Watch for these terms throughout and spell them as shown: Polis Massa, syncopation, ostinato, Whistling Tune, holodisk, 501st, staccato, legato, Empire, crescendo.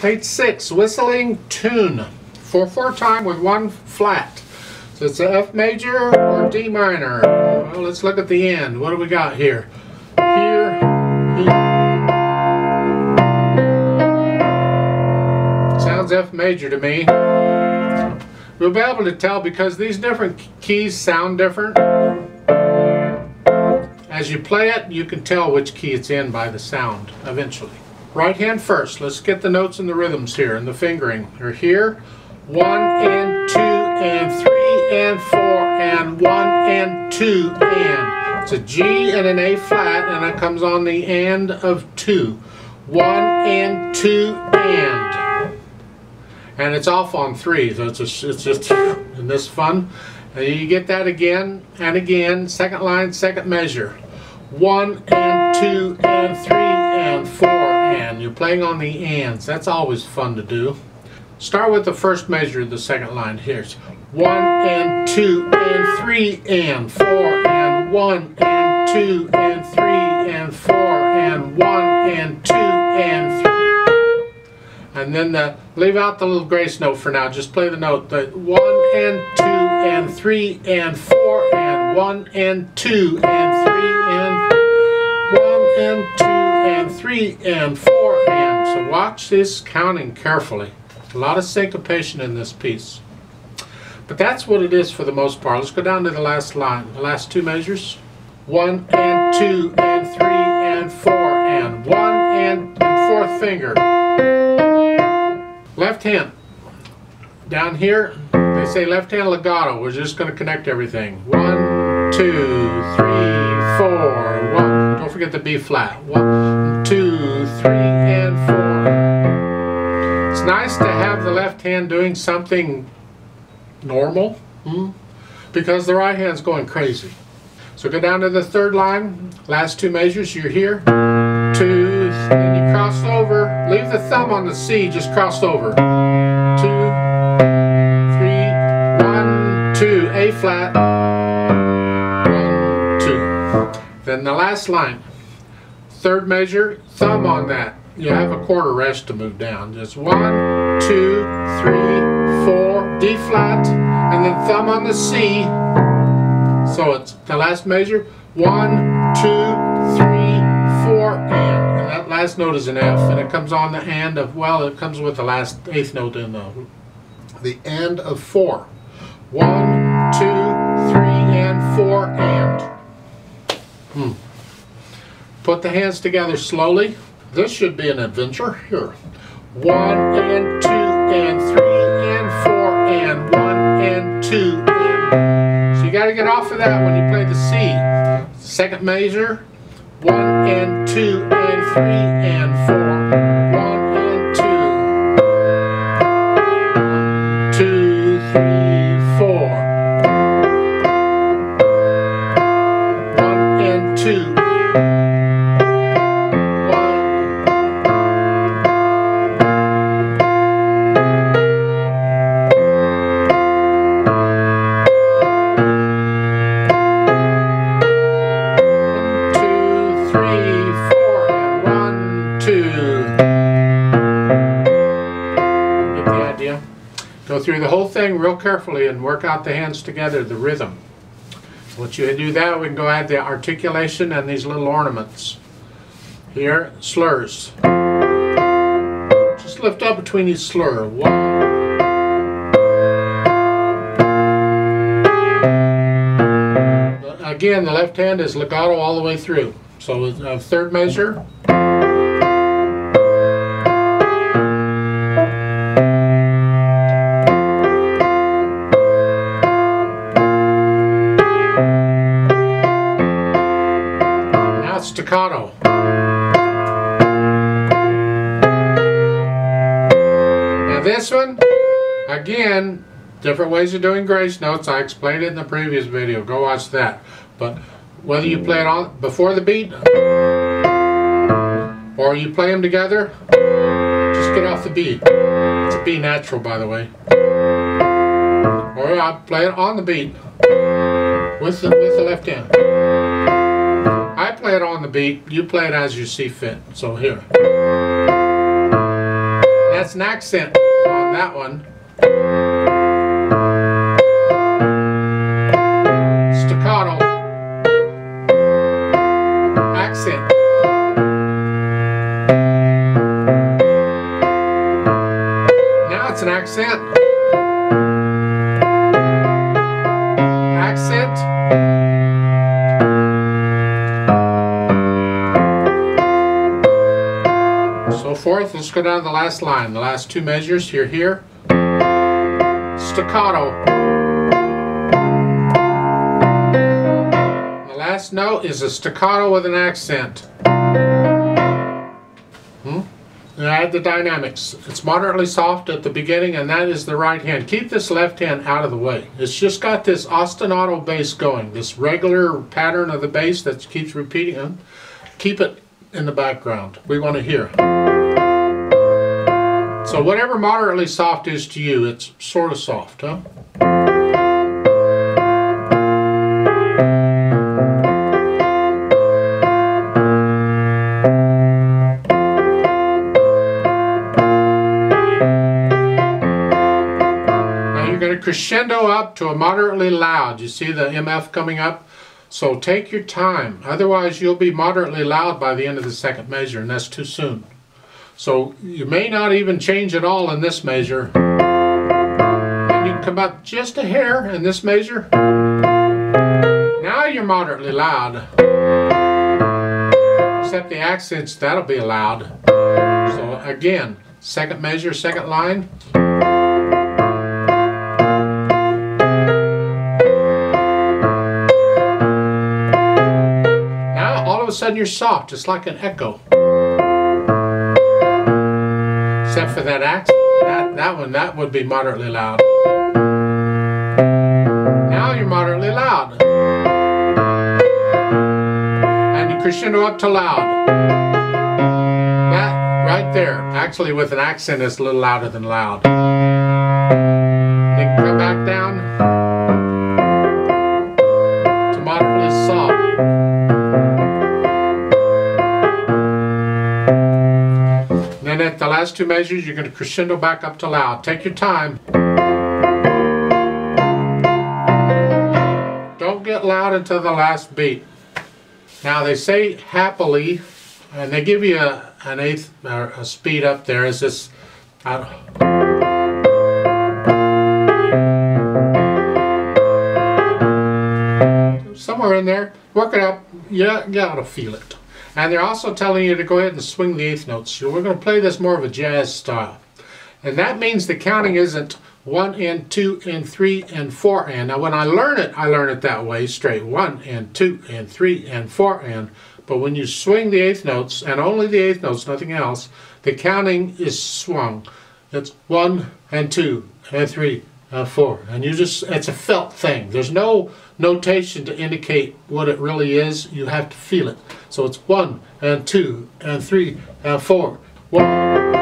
Page 6, Whistling Tune, 4/4 time with one flat. So it's an F major or D minor. Well, let's look at the end. What do we got here? Here. Sounds F major to me. We'll be able to tell because these different keys sound different. As you play it, you can tell which key it's in by the sound eventually. Right hand first. Let's get the notes and the rhythms here and the fingering. They're here. 1 and 2 and 3 and 4 and 1 and 2 and. It's a G and an A flat, and it comes on the and of 2. 1 and 2 and. And it's off on 3, so it's just, isn't this fun? And you get that again and again, second line, second measure. 1 and 2 and 3 and 4 and. You're playing on the ands. That's always fun to do. Start with the first measure of the second line. Here's 1 and 2 and 3 and 4 and. 1 and 2 and 3 and 4 and 1 and 2 and 3. And then leave out the little grace note for now. Just play the note. The 1 and 2 and 3 and 4 and 1 and 2 and 3 and 4 and. So watch this counting carefully. A lot of syncopation in this piece. But that's what it is for the most part. Let's go down to the last line, the last two measures. 1 and 2 and 3 and 4 and 1 and. Fourth finger. Left hand. Down here, they say left hand legato. We're just going to connect everything. 1, 2, 3, 4, 1. Don't forget the B flat. 1, 2, 3, and 4. It's nice to have the left hand doing something normal, because the right hand's going crazy. So go down to the third line, last two measures. You're here, 2, then you cross over. Leave the thumb on the C, just cross over. 2, 3, 1, 2, A flat, 1, 2. Then the last line, third measure, thumb on that. You have a quarter rest to move down. Just 1, 2, 3, 4, D flat, and then thumb on the C. So it's the last measure, 1, 2, 3, 4, and. And that last note is an F, and it comes on the and of, well, it comes with the last eighth note in the and of 4. 1, 2, 3, and 4, and. Put the hands together slowly. This should be an adventure here. 1 and 2 and 3 and 4 and 1 and 2 and. So you got to get off of that when you play the C. Second measure, 1 and 2 and 3 and 4. 1, 2, 3, 4, and 1, 2. Get the idea? Go through the whole thing real carefully and work out the hands together, the rhythm. Once you do that, we can go add the articulation and these little ornaments. Here, slurs. Just lift up between each slur. 1. Again, the left hand is legato all the way through. So third measure. Now staccato. Now this one, again, different ways of doing grace notes. I explained it in the previous video. Go watch that. But whether you play it on before the beat or you play them together, just get off the beat. It's a B natural, by the way. Or I play it on the beat with the left hand. I play it on the beat. You play it as you see fit. So here. That's an accent on that one. Staccato. Accent. Now it's an accent. Accent. So forth. Let's go down to the last line. The last two measures. You're here. Staccato. The last note is a staccato with an accent. And add the dynamics. It's moderately soft at the beginning, and that is the right hand. Keep this left hand out of the way. It's just got this ostinato bass going. This regular pattern of the bass that keeps repeating. Keep it in the background. We want to hear. So whatever moderately soft is to you, it's sort of soft, huh? Now you're going to crescendo up to a moderately loud. You see the MF coming up? So take your time, otherwise you'll be moderately loud by the end of the second measure, and that's too soon. So you may not even change at all in this measure. And you can come up just a hair in this measure. Now you're moderately loud. Except the accents, that'll be loud. So again, second measure, second line. All of a sudden you're soft, it's like an echo. Except for that accent, that one, that would be moderately loud. Now you're moderately loud. And you crescendo up to loud. That right there, actually with an accent, is a little louder than loud. Then come back down to moderately soft. And at the last two measures, you're going to crescendo back up to loud. Take your time. Don't get loud until the last beat. Now they say happily, and they give you an eighth or a speed up there. Is this? I don't know. Somewhere in there, work it up. Yeah, you gotta feel it. And they're also telling you to go ahead and swing the eighth notes. So we're going to play this more of a jazz style. And that means the counting isn't 1 and 2 and 3 and 4 and. Now when I learn it that way, straight 1 and 2 and 3 and 4 and. But when you swing the eighth notes, and only the eighth notes, nothing else, the counting is swung. It's 1 and 2 and 3 and 4. And you just, it's a felt thing. There's no notation to indicate what it really is. You have to feel it. So it's 1 and 2 and 3 and 4. 1.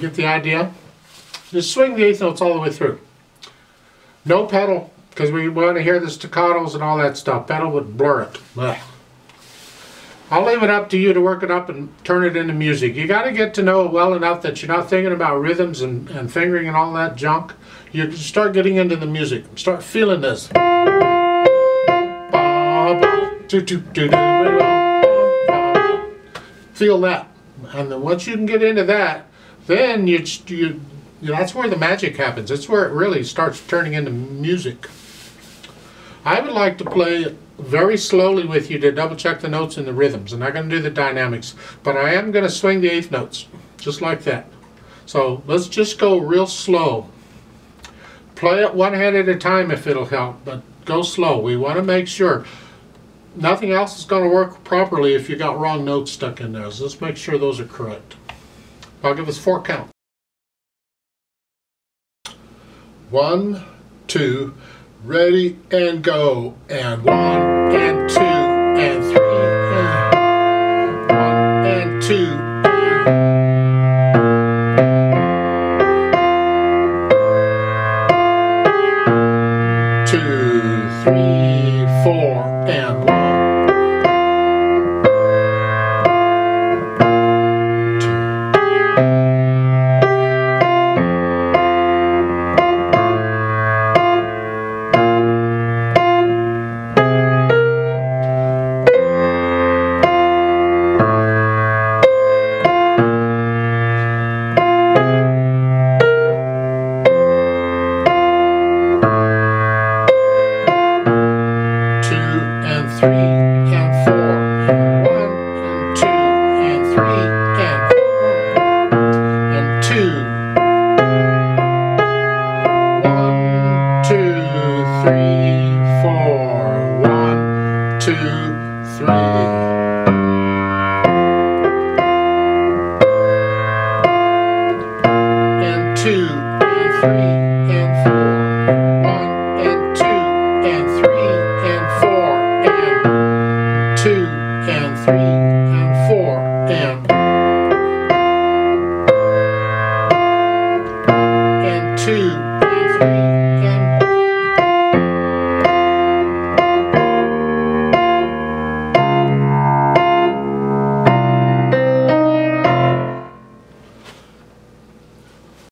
Get the idea? Just swing the eighth notes all the way through. No pedal, because we want to hear the staccatos and all that stuff. Pedal would blur it. Blech. I'll leave it up to you to work it up and turn it into music. You got to get to know it well enough that you're not thinking about rhythms and fingering and all that junk. You start getting into the music. Start feeling this. Feel that. And then once you can get into that, then you know, that's where the magic happens. It's where it really starts turning into music. I would like to play very slowly with you to double check the notes and the rhythms. I'm not going to do the dynamics, but I am going to swing the eighth notes, just like that. So let's just go real slow. Play it one hand at a time if it'll help, but go slow. We want to make sure. Nothing else is going to work properly if you got wrong notes stuck in there. So let's make sure those are correct. I'll give us 4 counts. 1, 2, Ready and go, and one and two and three, and one and two. Three and four and